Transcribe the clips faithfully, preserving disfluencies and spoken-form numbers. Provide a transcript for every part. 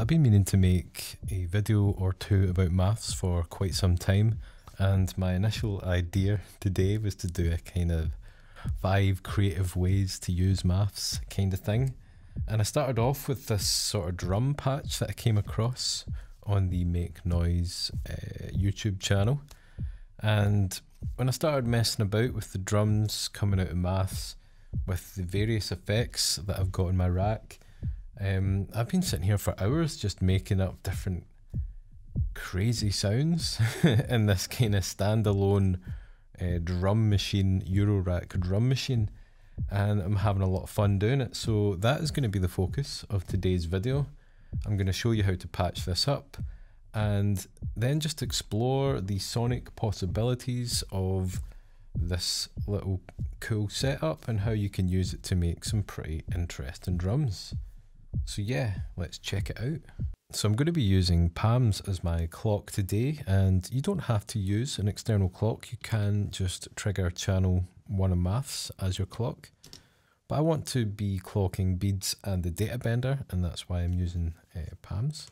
I've been meaning to make a video or two about maths for quite some time, and my initial idea today was to do a kind of five creative ways to use maths kind of thing. And I started off with this sort of drum patch that I came across on the Make Noise uh, YouTube channel. And when I started messing about with the drums coming out of maths, with the various effects that I've got in my rack, um, I've been sitting here for hours just making up different crazy sounds in this kind of standalone uh, drum machine, Eurorack drum machine, and I'm having a lot of fun doing it. So that is going to be the focus of today's video. I'm going to show you how to patch this up and then just explore the sonic possibilities of this little cool setup and how you can use it to make some pretty interesting drums. So yeah, let's check it out. So I'm going to be using PAMS as my clock today, and you don't have to use an external clock. You can just trigger channel one of maths as your clock, but I want to be clocking Beads and the Data Bender, and that's why I'm using uh, PAMS.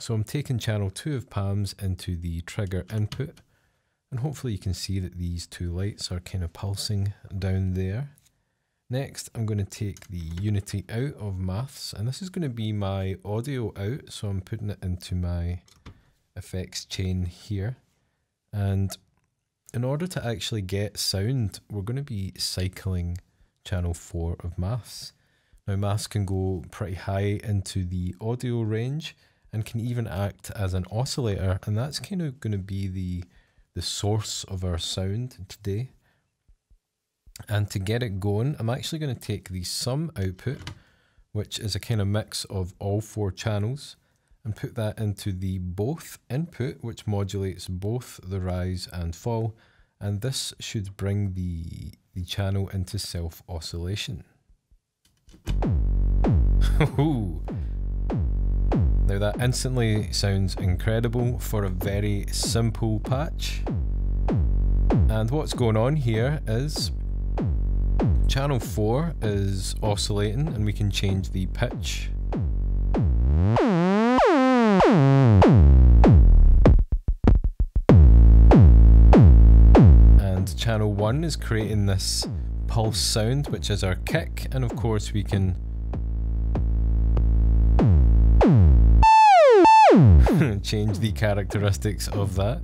So I'm taking channel two of PAMS into the trigger input, and hopefully you can see that these two lights are kind of pulsing down there. Next, I'm going to take the unity out of maths, and this is going to be my audio out, so I'm putting it into my effects chain here. And in order to actually get sound, we're going to be cycling channel four of maths. Now maths can go pretty high into the audio range and can even act as an oscillator, and that's kind of going to be the the source of our sound today. And to get it going, I'm actually going to take the sum output, which is a kind of mix of all four channels, and put that into the both input, which modulates both the rise and fall, and this should bring the the channel into self-oscillation. Now that instantly sounds incredible for a very simple patch. And what's going on here is channel four is oscillating, and we can change the pitch. And channel one is creating this pulse sound, which is our kick, and of course we can change the characteristics of that.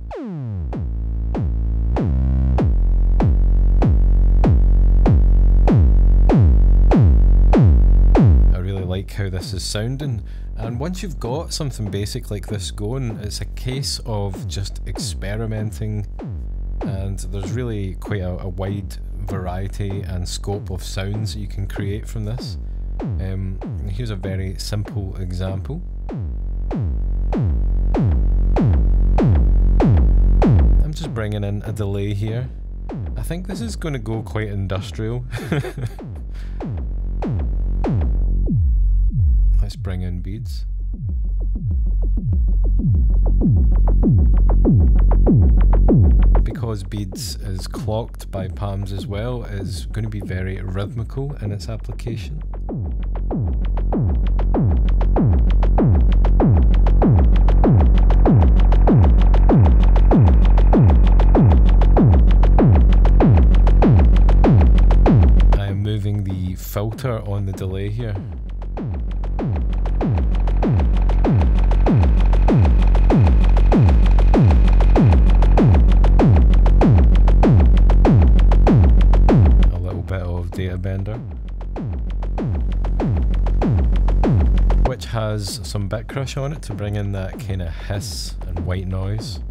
I really like how this is sounding, and once you've got something basic like this going, it's a case of just experimenting, and there's really quite a, a wide variety and scope of sounds that you can create from this. Um, here's a very simple example. Just bringing in a delay here. I think this is going to go quite industrial. Let's bring in Beads. Because Beads is clocked by PAMS as well, it's going to be very rhythmical in its application. Filter on the delay here. A little bit of Data Bender, which has some bit crush on it to bring in that kind of hiss and white noise.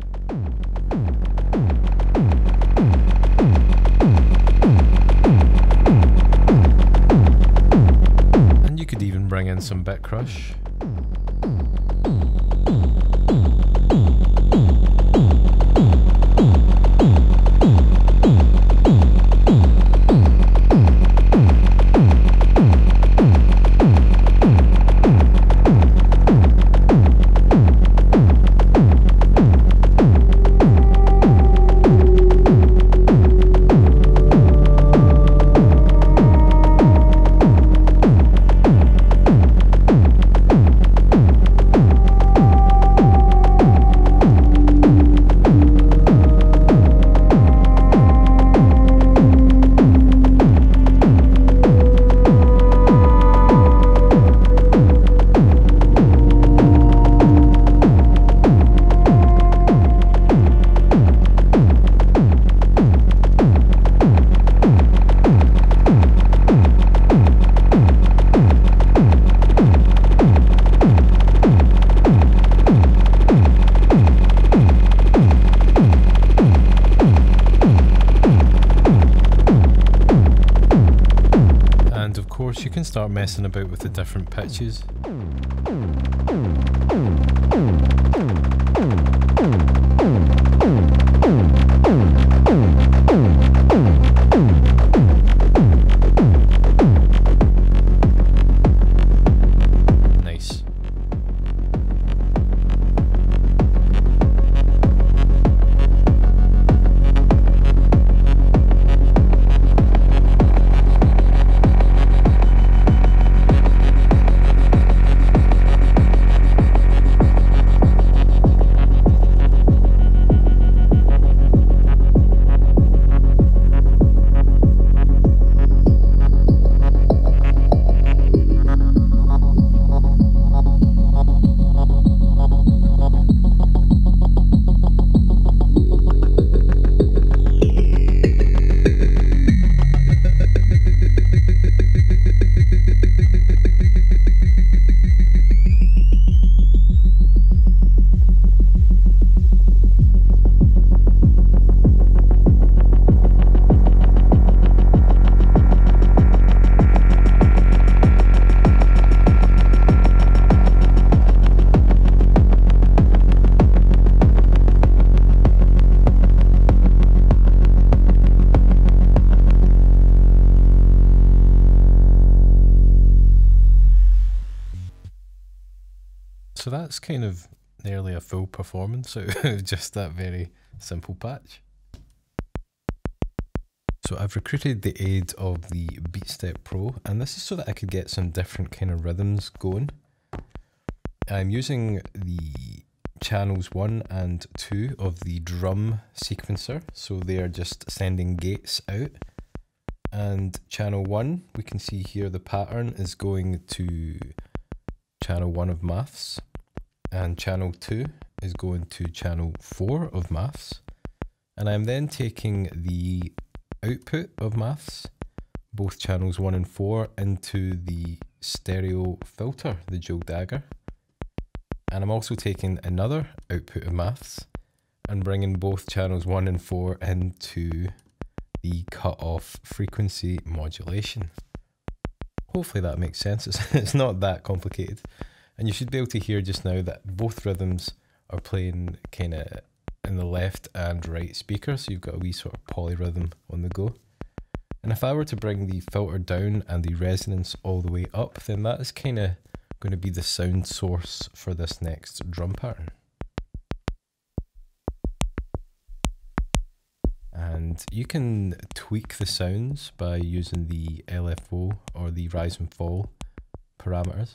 Bring in some bit crush. course, you can start messing about with the different pitches. So that's kind of nearly a full performance out of just that very simple patch. So I've recruited the aid of the Beatstep Pro, and this is so that I could get some different kind of rhythms going. I'm using the channels one and two of the drum sequencer, so they are just sending gates out. And channel one, we can see here the pattern is going to channel one of Maths. And channel two is going to channel four of Maths, and I'm then taking the output of Maths, both channels one and four, into the stereo filter, the Joe Dagger, and I'm also taking another output of Maths and bringing both channels one and four into the cutoff frequency modulation. Hopefully that makes sense. It's, it's not that complicated. And you should be able to hear just now that both rhythms are playing kind of in the left and right speaker, so you've got a wee sort of polyrhythm on the go. And if I were to bring the filter down and the resonance all the way up, then that is kind of going to be the sound source for this next drum pattern. And you can tweak the sounds by using the L F O or the rise and fall parameters.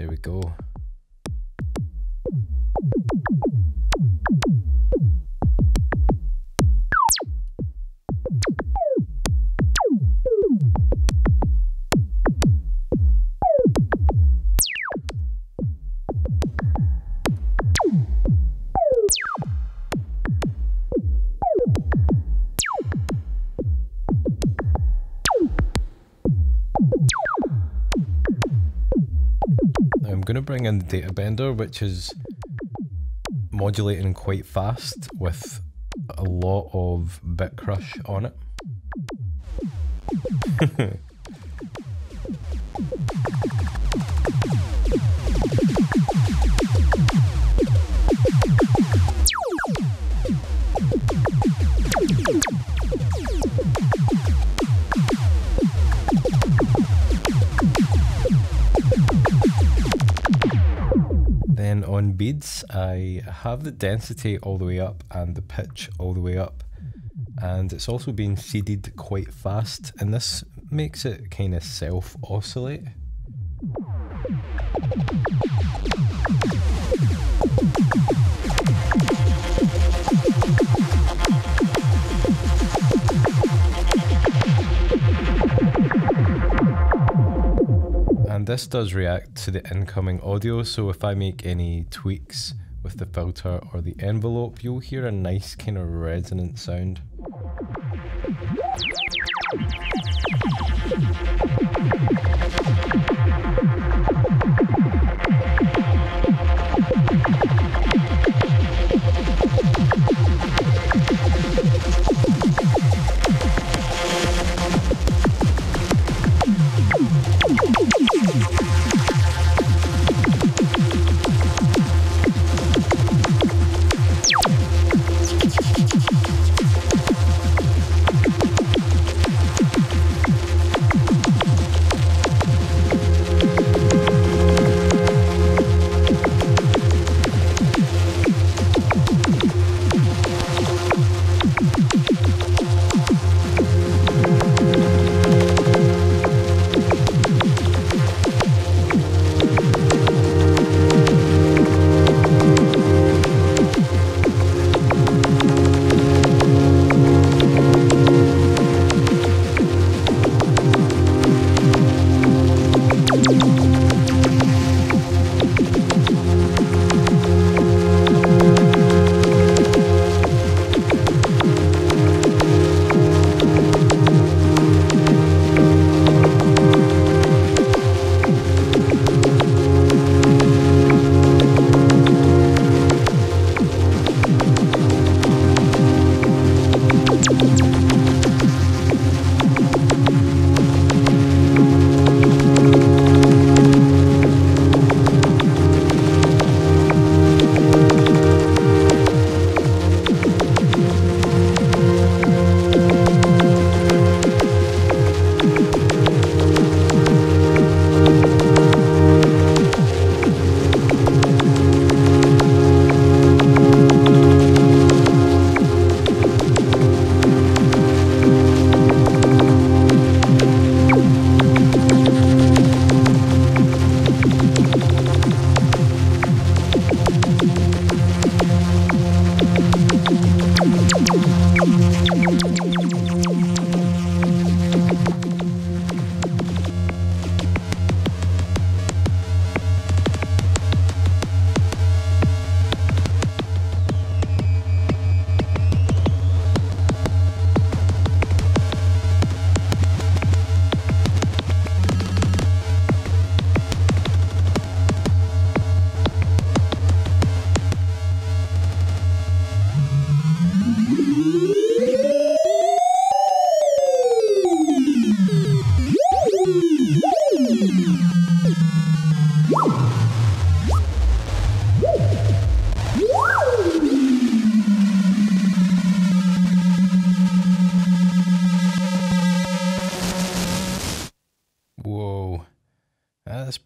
There we go. I'm going to bring in the Data Bender, which is modulating quite fast with a lot of bit crush on it. On Beads, I have the density all the way up and the pitch all the way up, and it's also been seeded quite fast, and this makes it kind of self-oscillate. And this does react to the incoming audio, so if I make any tweaks with the filter or the envelope, you'll hear a nice kind of resonant sound.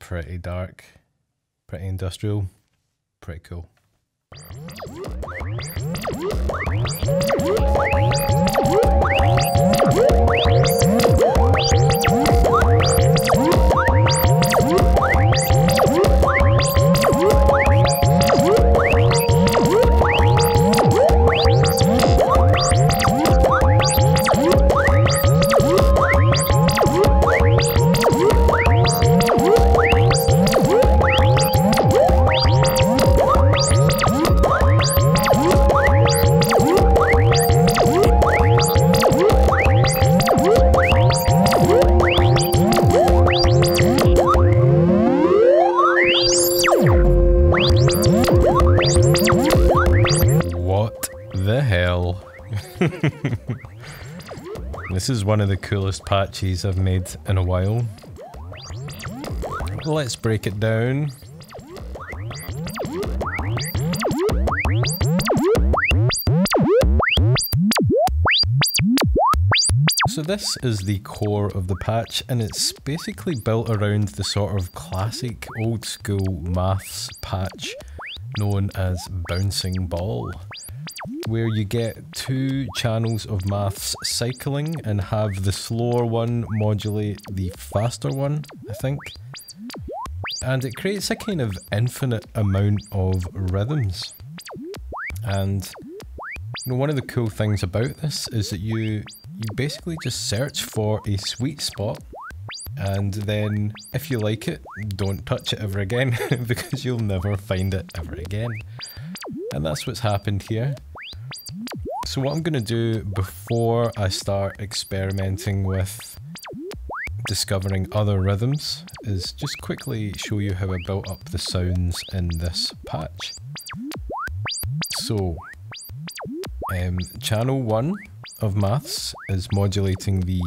Pretty dark, pretty industrial, pretty cool. This is one of the coolest patches I've made in a while. Let's break it down. So this is the core of the patch, and it's basically built around the sort of classic old school maths patch known as Bouncing Ball, where you get two channels of maths cycling and have the slower one modulate the faster one, I think. And it creates a kind of infinite amount of rhythms. And you know, one of the cool things about this is that you, you basically just search for a sweet spot, and then if you like it, don't touch it ever again because you'll never find it ever again. And that's what's happened here. So what I'm going to do before I start experimenting with discovering other rhythms is just quickly show you how I built up the sounds in this patch. So, um, channel one of maths is modulating the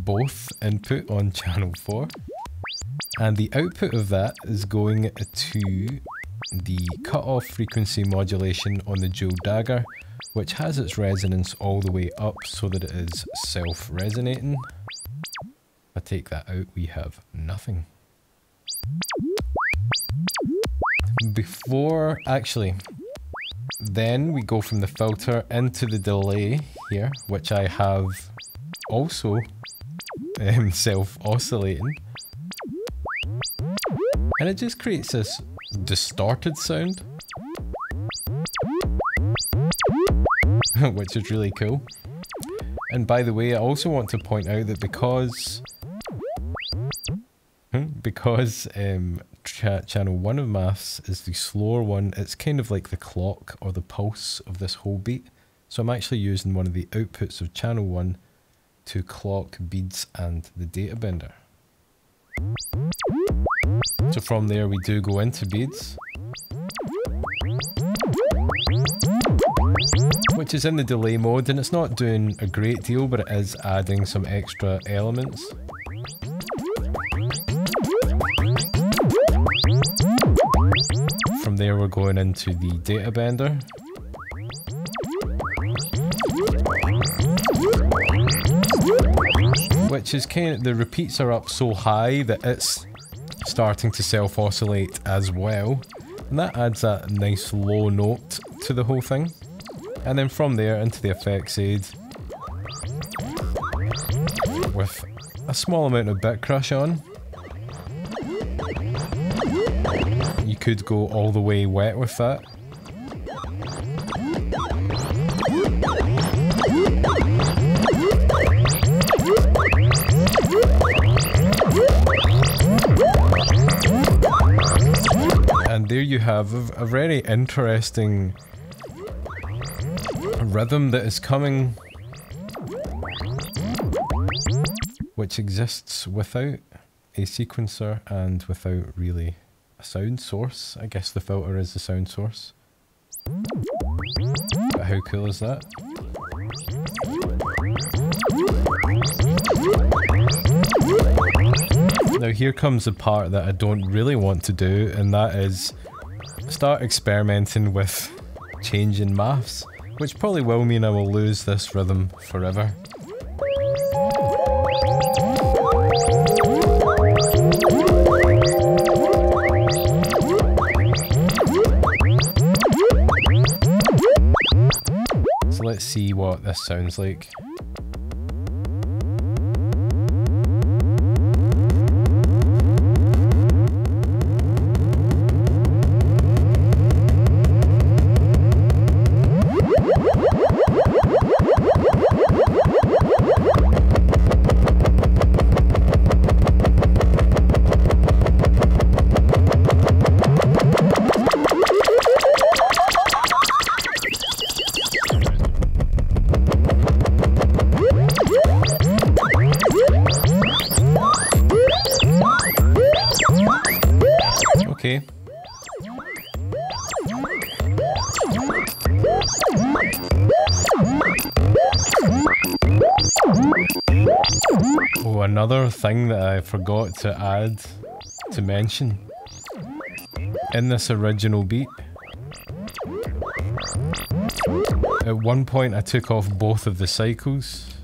both input on channel four, and the output of that is going to the cutoff frequency modulation on the Dual Dagger, which has its resonance all the way up so that it is self-resonating. If I take that out, we have nothing. Before, actually, then we go from the filter into the delay here, which I have also um, self-oscillating. And it just creates this distorted sound, which is really cool. And by the way, I also want to point out that because because um, ch channel one of maths is the slower one, it's kind of like the clock or the pulse of this whole beat. So I'm actually using one of the outputs of channel one to clock Beads and the Data Bender. So from there we do go into Beads, which is in the delay mode, and it's not doing a great deal, but it is adding some extra elements. From there we're going into the Data Bender. Which is kind of, the repeats are up so high that it's starting to self-oscillate as well, and that adds that nice low note to the whole thing. And then from there into the effects aid with a small amount of bit crush on. You could go all the way wet with that. a very interesting rhythm that is coming, which exists without a sequencer and without really a sound source. I guess the filter is the sound source. But how cool is that? Now here comes the part that I don't really want to do, and that is start experimenting with changing maths, which probably will mean I will lose this rhythm forever. So let's see what this sounds like. Okay. Oh, another thing that I forgot to add, to mention, in this original beat, at one point I took off both of the cycles,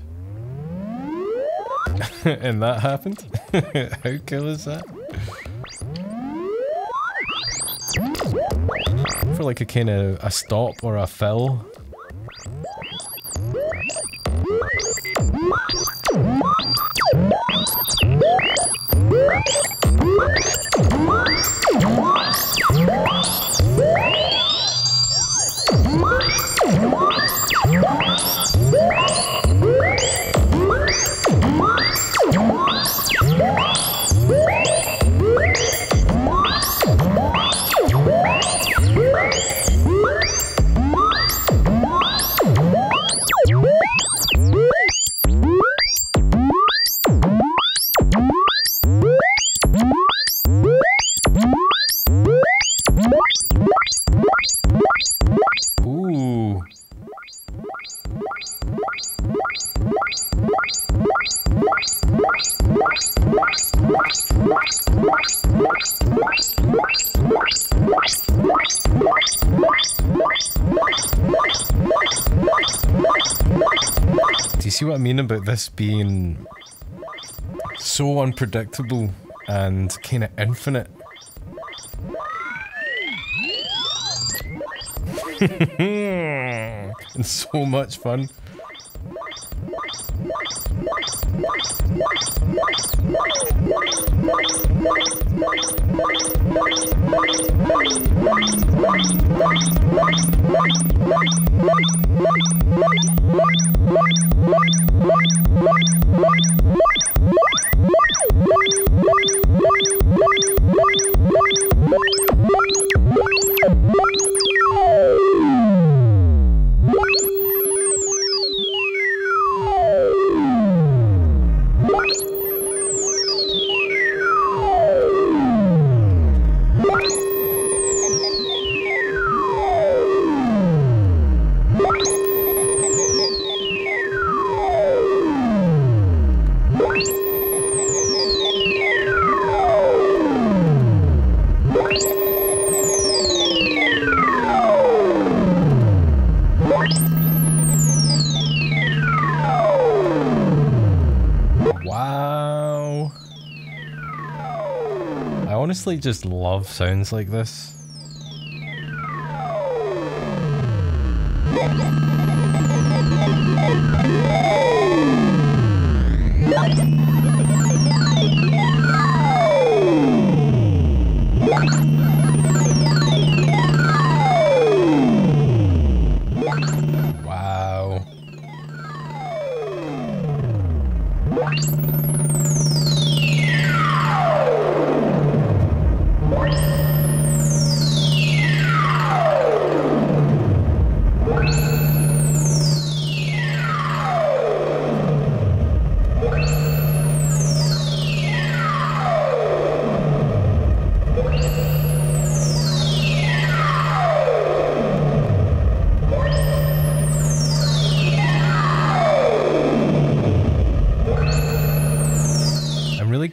and that happened. How cool is that? For like a kind of a stop or a fill. See what I mean about this being so unpredictable and kind of infinite? And so much fun. I just love sounds like this. Wow.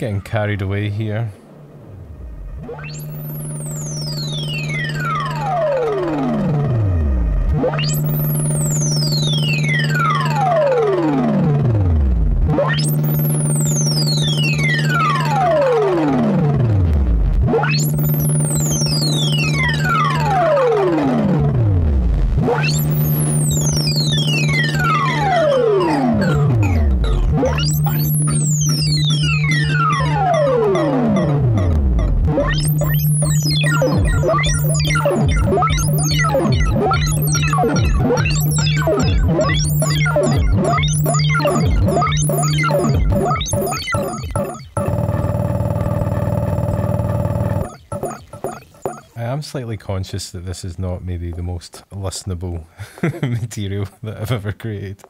really getting carried away here. Slightly conscious that this is not maybe the most listenable material that I've ever created.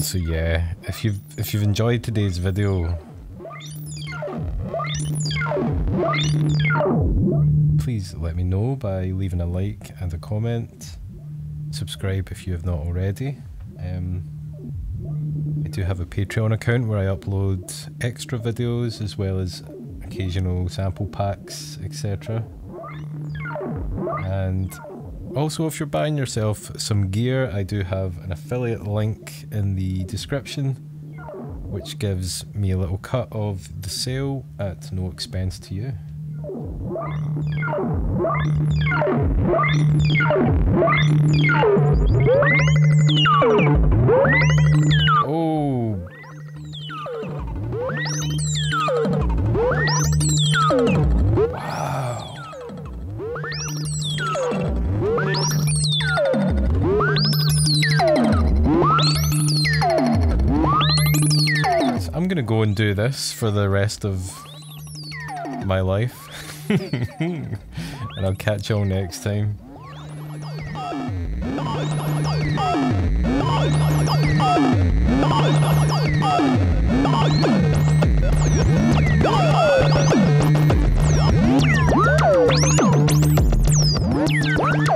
So yeah, if you've if you've enjoyed today's video, please let me know by leaving a like and a comment. Subscribe if you have not already. Um, I do have a Patreon account where I upload extra videos as well as occasional sample packs, et cetera. And also, if you're buying yourself some gear, I do have an affiliate link in the description, which gives me a little cut of the sale at no expense to you. Oh. Wow. So I'm gonna go and do this for the rest of my life. And I'll catch y'all next time.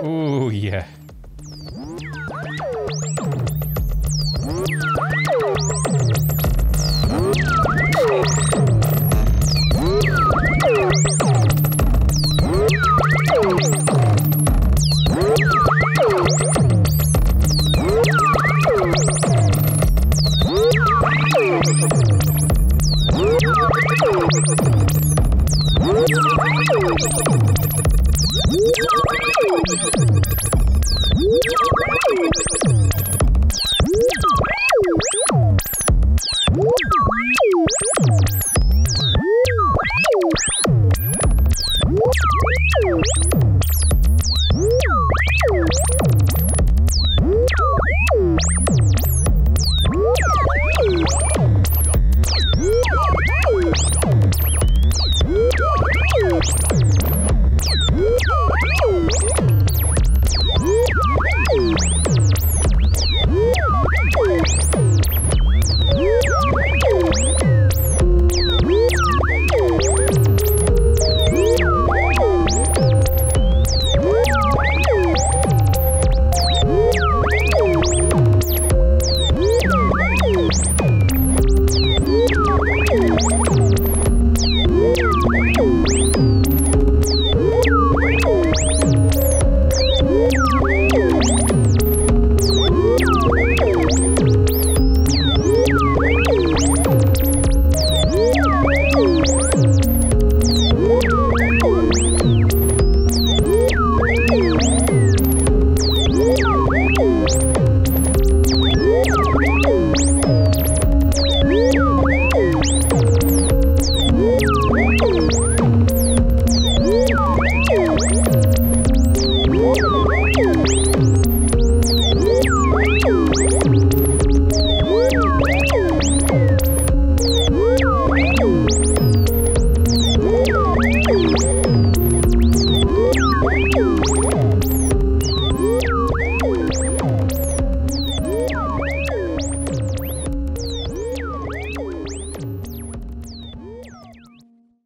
Oh yeah. Woo!